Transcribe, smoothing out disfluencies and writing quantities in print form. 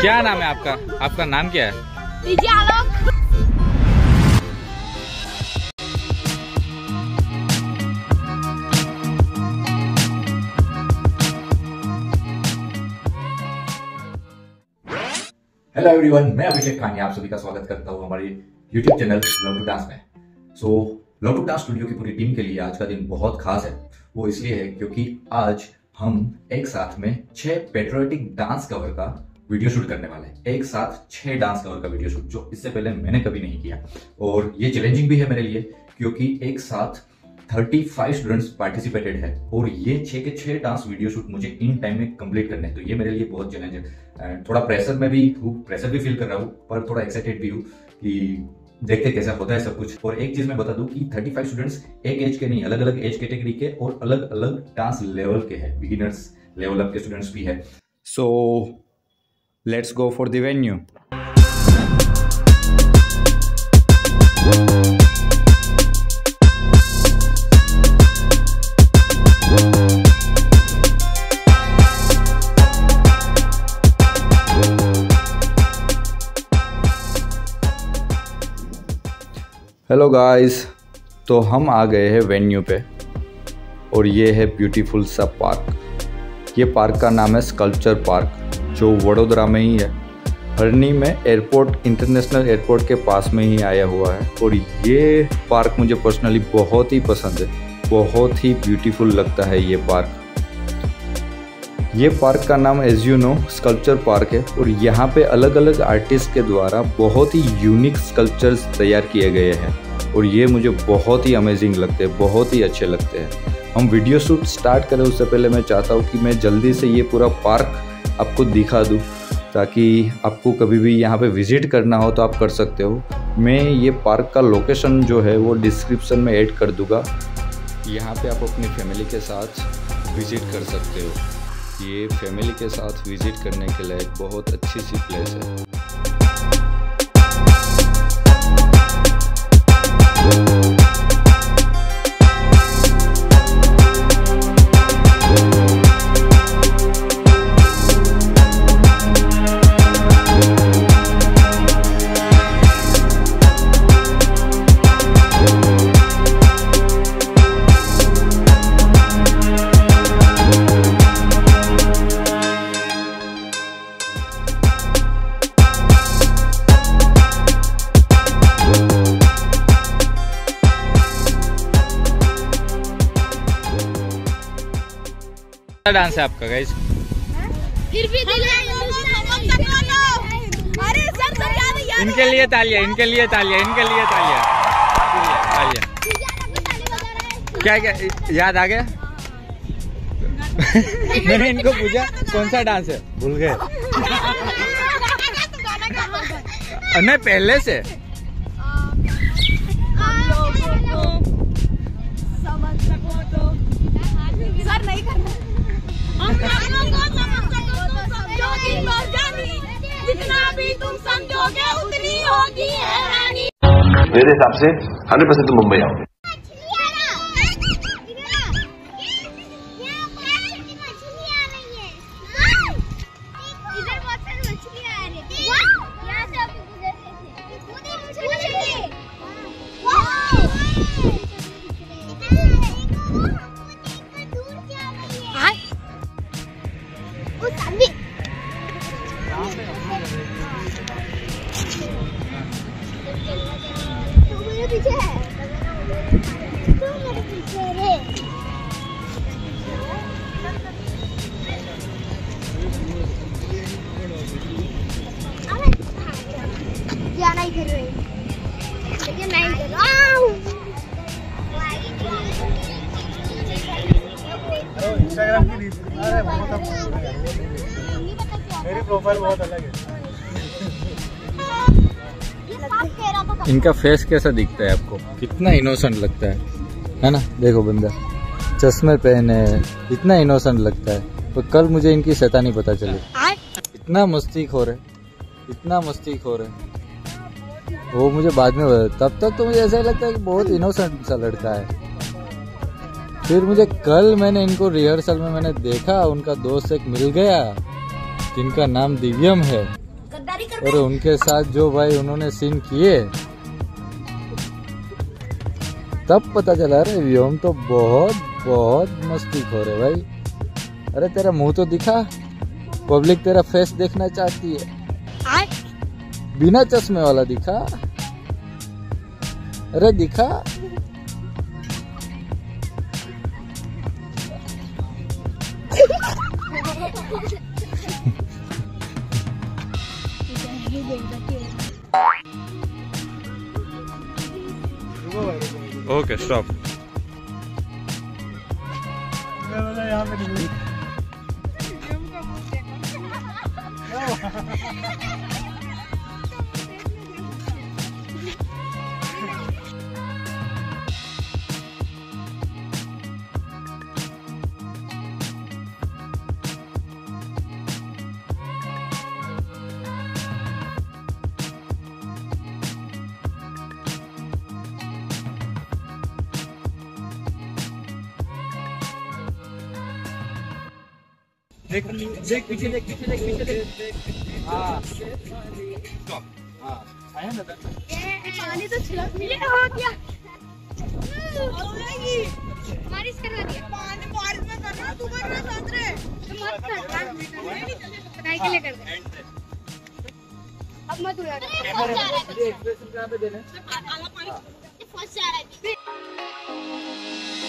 क्या नाम है आपका? आपका नाम क्या है? हेलो एवरीवन, मैं अभिषेक कांडिया आप सभी का स्वागत करता हूं हमारे YouTube channel love to dance में। लव टू डांस स्टूडियो की पूरी टीम के लिए आज का दिन बहुत खास है। वो इसलिए है क्योंकि आज हम एक साथ में 6 पेट्रियोटिक डांस कवर का वीडियो शूट करने वाले हैं। एक साथ 6 डांस कवर का वीडियो शूट, जो इससे पहले मैंने कभी नहीं किया, और ये चैलेंजिंग भी है मेरे लिए क्योंकि एक साथ 35 स्टूडेंट्स पार्टिसिपेटेड है और ये 6 के 6 डांस वीडियो शूट मुझे इन टाइम में कंप्लीट करने हैं। तो ये मेरे लिए बहुत चैलेंज है। थोड़ा प्रेशर भी फील कर रहा हूँ, पर थोड़ा एक्साइटेड भी हूँ कि देखते कैसा होता है सब कुछ। और एक चीज मैं बता दूं कि 35 स्टूडेंट्स एक एज के नहीं, अलग अलग एज कैटेगरी के और अलग अलग डांस लेवल के हैं। बिगिनर्स लेवल अप के स्टूडेंट्स भी है। So let's go for the venue. Hello guys, तो हम आ गए हैं वेन्यू पे और ये है ब्यूटीफुल सा पार्क। ये पार्क का नाम है स्कल्पचर पार्क, जो वडोदरा में ही है। हरनी में एयरपोर्ट, इंटरनेशनल एयरपोर्ट के पास में ही आया हुआ है। और ये पार्क मुझे पर्सनली बहुत ही पसंद है, बहुत ही ब्यूटीफुल लगता है ये पार्क। ये पार्क का नाम as you know sculpture park है और यहाँ पे अलग अलग आर्टिस्ट के द्वारा बहुत ही यूनिक स्कल्पचर्स तैयार किए गए हैं और ये मुझे बहुत ही अमेजिंग लगते हैं, बहुत ही अच्छे लगते हैं। हम वीडियो शूट स्टार्ट करें उससे पहले मैं चाहता हूँ कि मैं जल्दी से ये पूरा पार्क आपको दिखा दूँ, ताकि आपको कभी भी यहाँ पे विज़िट करना हो तो आप कर सकते हो। मैं ये पार्क का लोकेशन जो है वो डिस्क्रिप्शन में ऐड कर दूँगा, यहाँ पे आप अपनी फैमिली के साथ विज़िट कर सकते हो। ये फैमिली के साथ विज़िट करने के लिए बहुत अच्छी सी प्लेस है। डांस है आपका गाइस, फिर भी अरे सर तो याद इनके लिए तालियां, इनके लिए तालियां, इनके लिए तालियां। क्या क्या याद आ गया? मैंने इनको पूछा कौन सा डांस है, भूल गए। नहीं पहले से सर नहीं करना। मेरे हिसाब से 100% तुम मुंबई आओगे। इंस्टाग्राम की रील्स, अरे मेरी प्रोफाइल बहुत अलग है। इनका फेस कैसा दिखता है आपको? कितना इनोसेंट लगता है ना? देखो बंदा चश्मे पहने, इतना इनोसेंट लगता है, पर कल मुझे इनकी शैतानी पता चली। इतना मस्ती खो रहे वो मुझे बाद में, तब तक तो मुझे ऐसा ही लगता है कि बहुत इनोसेंट सा लड़का है। फिर मुझे कल मैंने इनको रिहर्सल में मैंने देखा, उनका दोस्त एक मिल गया जिनका नाम दिव्यम है, और उनके साथ जो भाई उन्होंने सीन किए तब पता चला अरे व्योम तो बहुत मस्ती खो रहे भाई। अरे तेरा मुंह तो दिखा, पब्लिक तेरा फेस देखना चाहती है, बिना चश्मे वाला दिखा, अरे दिखा। Okay stop. देख देख पीछे, देख पीछे, देख पीछे, देख। हां स्टॉप। हां आया ना दर्द, ये पानी तो छिड़क मिले हो गया औरगी मारिश करवा दिया, पानी मारिश में करना तू करना साथ रे, मत कर पढ़ाई के लिए कर दे, अब मत उड़ा दे। एक्सप्रेशन कहां पे देना, पानी फंस जा रहा है।